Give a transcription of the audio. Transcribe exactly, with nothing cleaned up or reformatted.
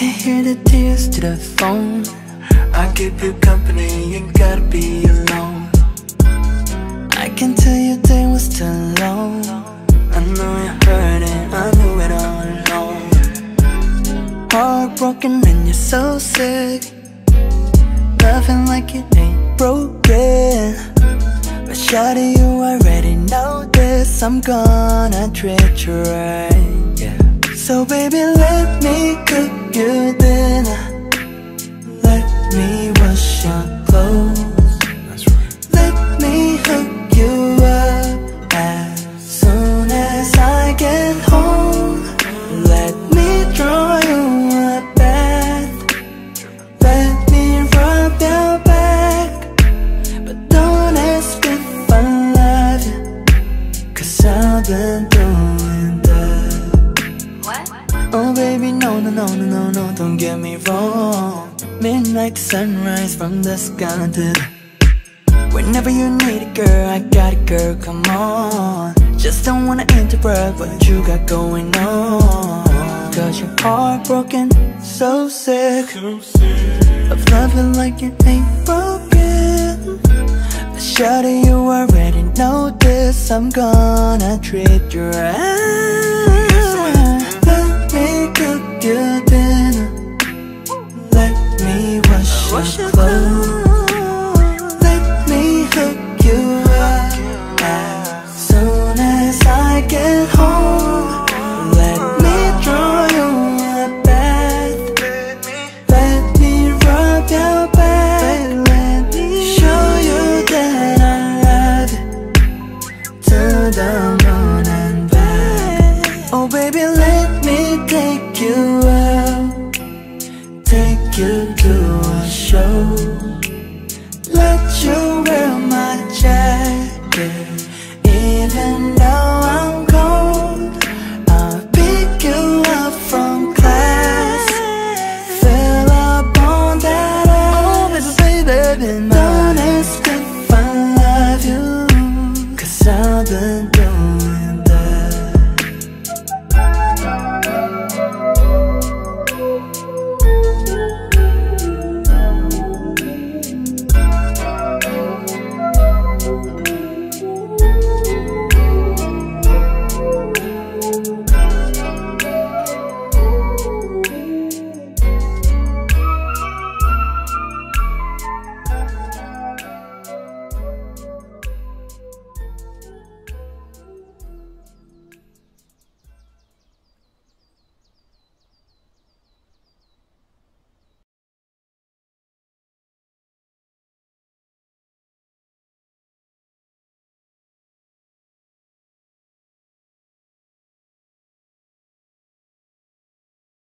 can hear the tears to the phone. I keep you company, ain't gotta be alone. I can tell your day was too long. I know you're hurting, I knew it all along. Heartbroken and you're so sick, loving like it ain't broken. But shawty, you already know this, I'm gonna treat you right, yeah. So baby, let me cook you dinner, let me wash your clothes. That's right. Let me hook you up as soon as I get home. Let me draw you a bath, let me rub your back, but don't ask if I love you, 'cause I've been doing that. What? Oh baby, no, no, no, no, no, no, don't get me wrong. Midnight to sunrise, from the sky to the... Whenever you need it, girl, I got it, girl, come on. Just don't wanna interrupt what you got going on, 'cause you're heartbroken, so sick, of loving like you ain't broken. But shawty, you already know this, I'm gonna treat you right.